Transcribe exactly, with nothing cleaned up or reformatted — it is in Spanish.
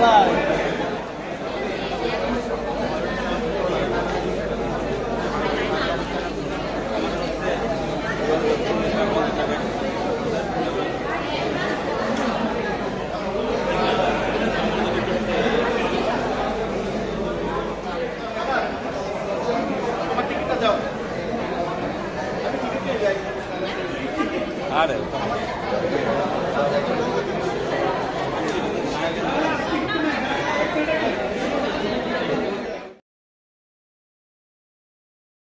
Bye.